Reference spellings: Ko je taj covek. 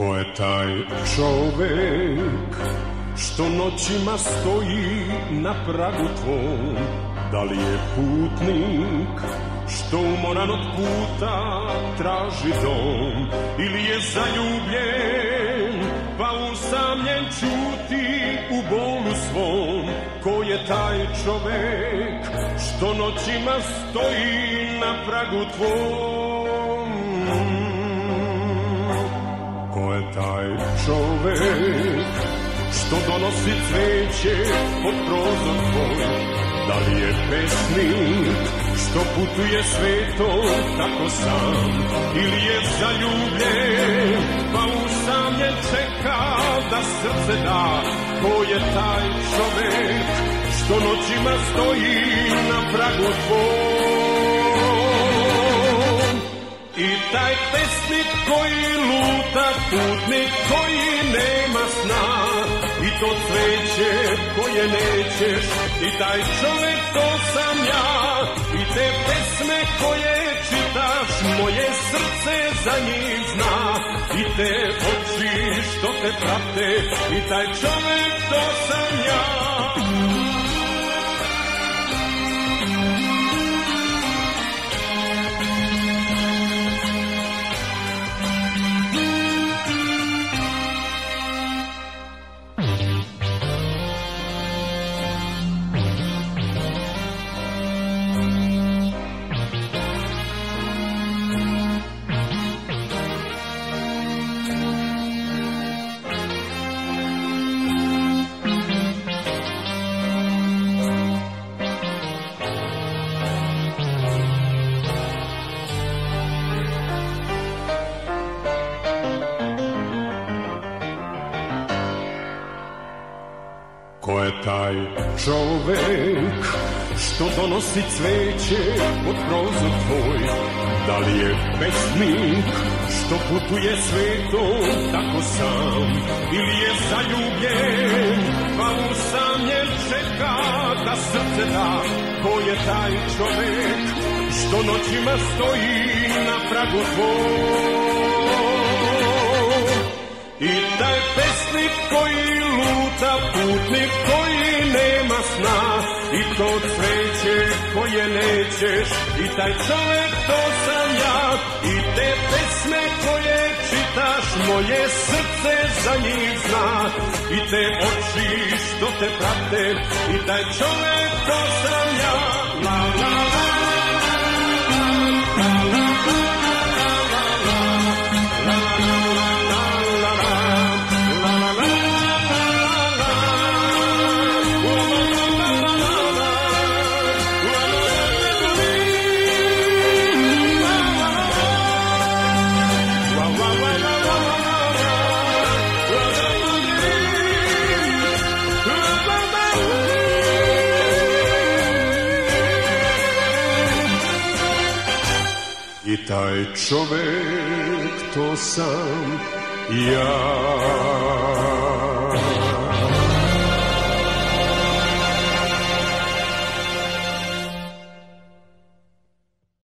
Ko je taj čovek što noćima stoji na pragu tvom? Da li je putnik što umoran od puta traži dom? Ili je zaljubljen pa usamljen čuti u bolu svom? Ko je taj čovek što noćima stoji na pragu tvom? Ko je taj čovek što donosi cveće pod prozor tvoj? Da li je pesnik što putuje svetom tako sam? Ili je zaljubljen pa usamljen čeka da srce da? Ko je taj čovek što noćima stoji na pragu tvom? I taj pesnik koji luta, putnik koji nema sna, i to cveće koje nećeš, i taj čovek to sam ja, i te pesme koje čitaš, moje srce za njih zna, i te oči što te prate, i taj čovek to sam ja. Ko je taj čovek što donosi cveće pod prozor tvoj? Da li je pesnik što putuje svetom tako sam? Ili je zaljubljen pa usamljen čeka da srce da? Ko je taj čovek što noćima stoji na pragu tvoj? I taj pesnik koji luta, putnik koji nema sna, i to cveće koje nećeš, i taj čovek to sam ja, i te pesme koje čitaš, moje srce za njih zna, i te oči što te prate, i taj čovek to sam ja. La, la, la. I taj čovek to sam ja.